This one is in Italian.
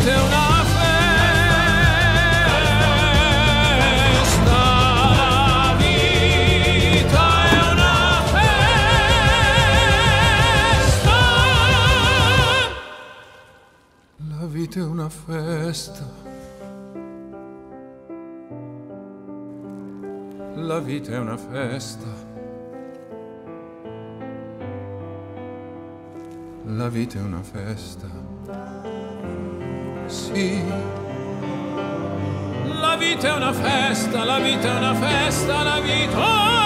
durante una festa. La vita è una festa. La vita è una festa. La vita è una festa. La vita è una festa. Sì. La vita è una festa, la vita è una festa, la vita.